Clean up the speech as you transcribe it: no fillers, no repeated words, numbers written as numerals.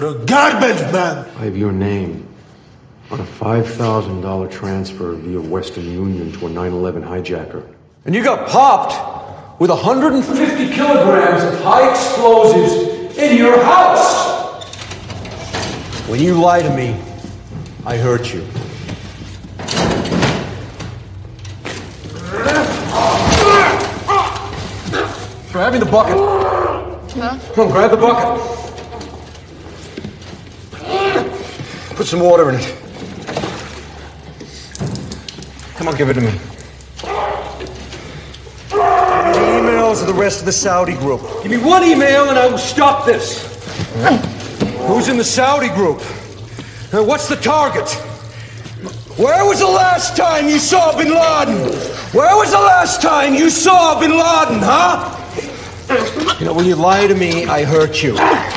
You're a garbage man. I have your name on a $5,000 transfer via Western Union to a 9/11 hijacker. And you got popped with 150 kilograms of high explosives in your house. When you lie to me, I hurt you. Grab me the bucket. No. Come on, grab the bucket. Put some water in it. Come on, give it to me. Emails of the rest of the Saudi group. Give me one email and I will stop this. Who's in the Saudi group? And what's the target? Where was the last time you saw bin Laden? Where was the last time you saw bin Laden, huh? You know, when you lie to me, I hurt you.